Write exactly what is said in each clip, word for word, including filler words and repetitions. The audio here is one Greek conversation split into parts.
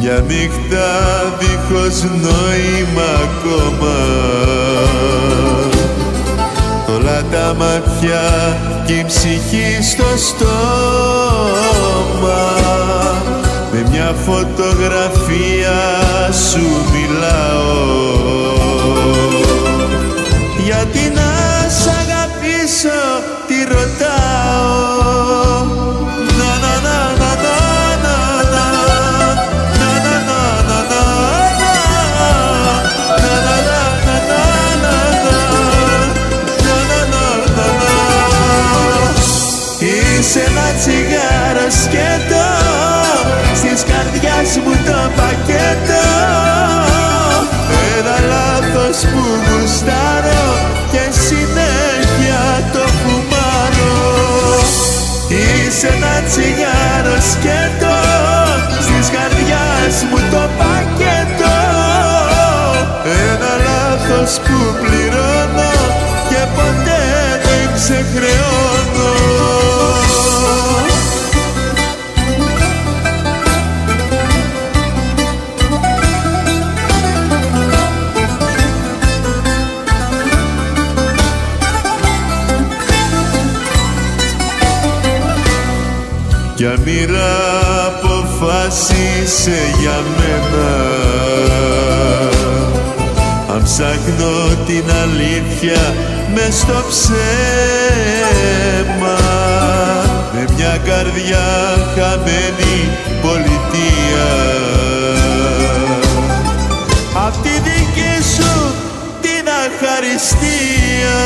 μια νύχτα δίχως νόημα ακόμα. Όλα τα μάτια και η ψυχή στο στόμα, με μια φωτογραφία σου μιλάω. Γιατί να σ' αγαπήσω, τι ρωτάω. Είσαι ένα τσιγάρο σκέτο, στις καρδιάς μου το πακέτο. Ένα λάθος που γουστάρω και συνέχεια το φουμάρω. Είσαι ένα τσιγάρο σκέτο, στις καρδιάς μου το πακέτο. Ένα λάθος που πληρώνω και ποτέ δεν ξεχρεώνω. Κι αν μοίρα αποφάσισε για μένα, αν ψάχνω την αλήθεια μες στο ψέμα, με μια καρδιά χαμένη πολιτεία. Απ' τη δική σου την αχαριστία.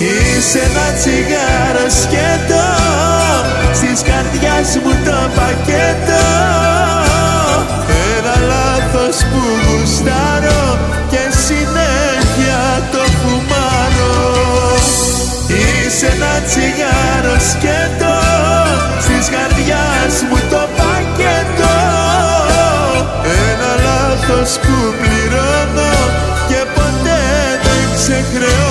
Είσαι ένα τσιγάρο σκέτο, στις καρδιάς μου το πακέτο. Ένα λάθος που γουστάρω και συνέχεια το φουμάρω. Είσαι ένα τσιγάρο σκέτο, στις καρδιάς μου το πακέτο. Ένα λάθος που πληρώνω και ποτέ δεν ξεχρεώ.